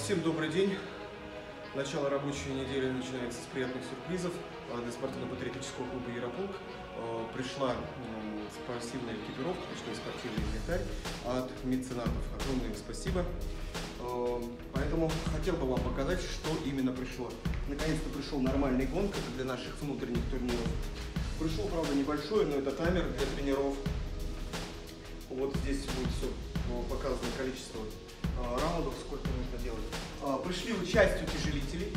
Всем добрый день. Начало рабочей недели начинается с приятных сюрпризов для спортивно-патриотического клуба «Ярополк». Пришла спортивная экипировка, пришла спортивный инвентарь от меценатов. Огромное им спасибо. Поэтому хотел бы вам показать, что именно пришло. Наконец-то пришел нормальный гон, как для наших внутренних турниров. Пришел, правда, небольшой, но это таймер для тренеров. Вот здесь будет все показано количество раундов, сколько нужно делать. Пришли в часть утяжелителей.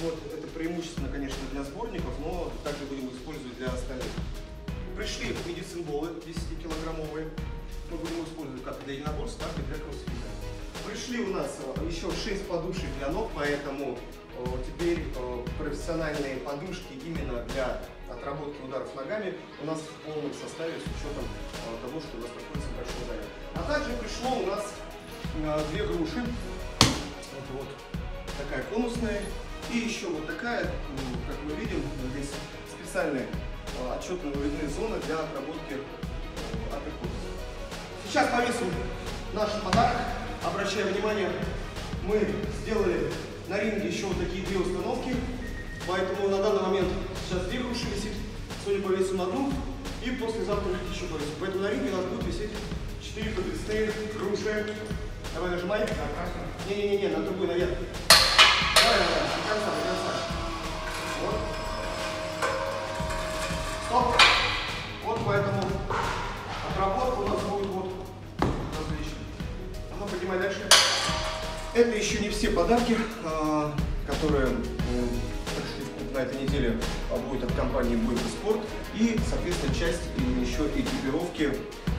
Вот, это преимущественно, конечно, для сборников, но также будем использовать для остальных. Пришли медицинболы 10-килограммовые. Мы будем использовать как для единоборств, так и для кроссфита. Пришли у нас еще 6 подушек для ног, поэтому теперь профессиональные подушки именно для отработки ударов ногами у нас в полном составе, с учетом того, что у нас находится большой удар. А также пришло у нас две груши. Это вот такая конусная и еще вот такая, как мы видим, здесь специальная отчетно-выводная зона для отработки апперкотов. Сейчас повесим наш подарок. Обращая внимание, мы сделали на ринге еще вот такие две установки, поэтому на данный момент сейчас две груши висит, сегодня повесим одну и послезавтра еще повесим. Поэтому на ринге у нас будут висеть 4 подвесные груши. Давай нажимай. Не-не-не, на другую наверх. Давай, до конца. Вот. Стоп. Вот поэтому отработка у нас будет вот различная. Ну, поднимай дальше. Это еще не все подарки, которые пришли в клуб на этой неделе, будет от компании «Рэй-спорт». И, соответственно, часть еще экипировки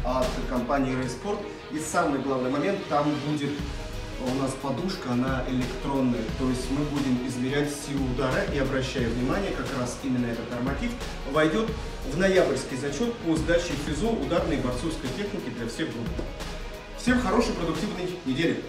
от компании «Рэй-спорт». И самый главный момент, там будет у нас подушка, она электронная. То есть мы будем измерять силу удара, и, обращая внимание, как раз именно этот норматив войдет в ноябрьский зачет по сдаче ФИЗО ударной борцовской техники для всех групп. Всем хорошей, продуктивной недели!